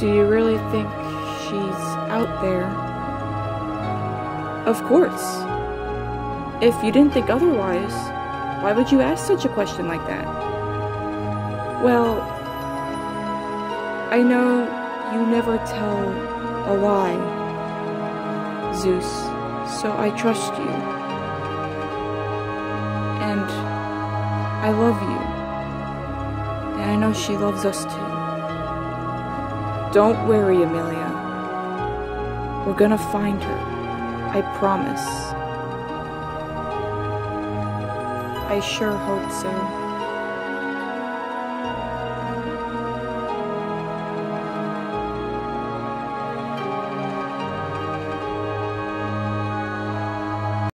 Do you really think she's out there? Of course. If you didn't think otherwise, why would you ask such a question like that? Well, I know you never tell a lie, Zeus, so I trust you. And I love you. And I know she loves us too. Don't worry, Amelia. We're gonna find her. I promise. I sure hope so.